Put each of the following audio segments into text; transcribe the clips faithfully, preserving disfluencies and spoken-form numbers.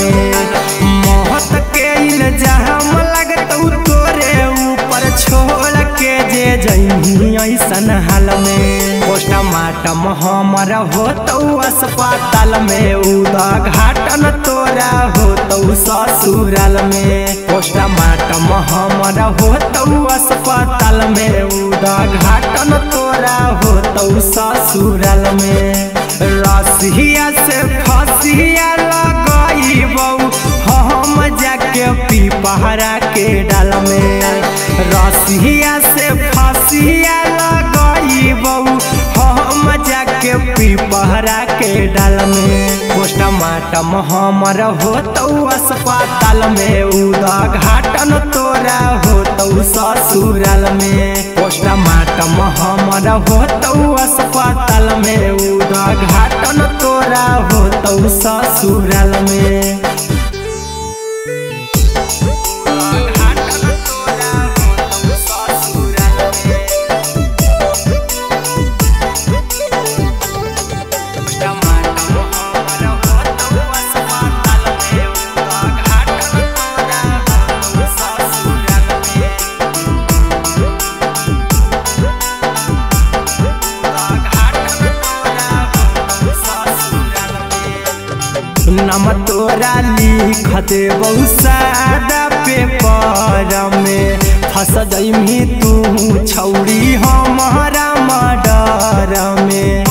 में मोहत के इल्जाम लगत तोरे ऊपर छोड़ के जे जइही ऐसन हाल में। पोस्टमार्टम हमर होतौ अस्पताल में, उद्घाटन तोरा होतौ ससुराल में। पोस्टमार्टम हमर होतौ अस्पताल में, उद्घाटन तोरा होतौ ससुराल में। रसिया से फसिया लगइबौ हम जाके पीपहरा के डाल में। रसिया से फसिया लगइबौ हम जाके पीपहरा के डाल में। पोस्टमार्टम हमर होतौ अस्पताल में, उद्घाटन तोरा होतौ ससुराल में। पोस्टमार्टम हमर होतौ अस्पताल में, उद्घाटन तोरा होतौ ससुराल में। नाम तोरा लिखत बहु सादा पेपर में, फंस जइमी तू छौरी हमारा मर्डर में।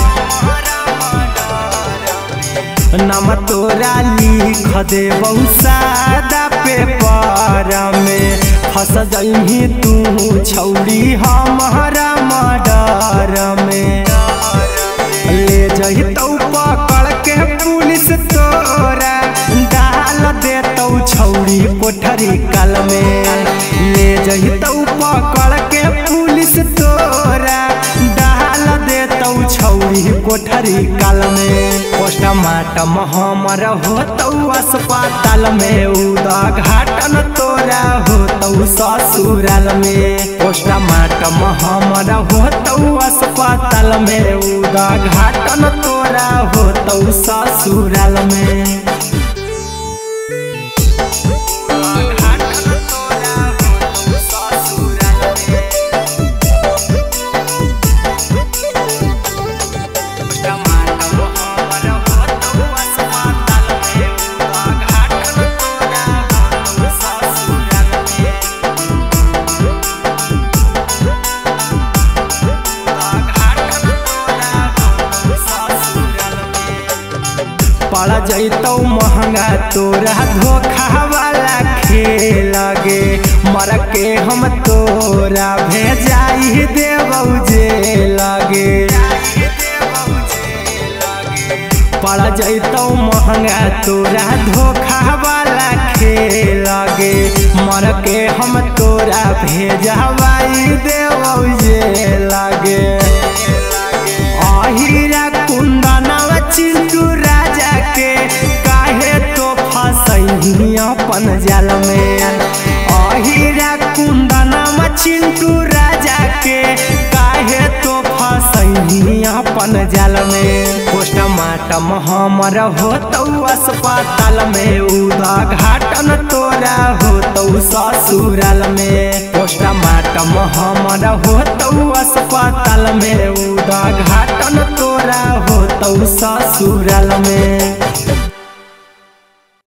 नाम तोरा लिखत बहु सादा पेपर में, फंस जइमी तू छौरी हमारा मर्डर में। ले जइतौ पकड़ के पुलिस तोरा, डाल देतौ छौरी कोठरी काल में। ले जइतौ पकड़ के पुलिस तोरा, डाल देतौ छौरी कोठरी काल में। पोस्टमार्टम हमर होतौ अस्पताल में, उद्घाटन तोरा होतौ ससुराल में। पोस्टमार्टम हमर होतौ अस्पताल में, उद्घाटन तोरा होतौ ससुराल में। पड़ जइतौ महंगा तोरा धोखा वाला खेल गे, मर के हम तोरा भेजाई देबौ जेल गे। पड़ जइतौ महंगा तोरा धोखा वाला खेल गे, मर के हम तोरा भेजाई देबौ जेल गे। अहिरा कुंदनवा चिंटू राजा के काहे तो फसही अपन जाल में। अहिरा कुंदनवा चिंटू राजा के काहे तो फसही अपन जाल में। पोस्टमार्टम हमर होतौ अस्पताल में, उद्घाटन तोरा होतौ ससुराल में। पोस्टमार्टम हमर होतौ अस्पताल में, उद्घाटन तोरा होतौ ससुराल में।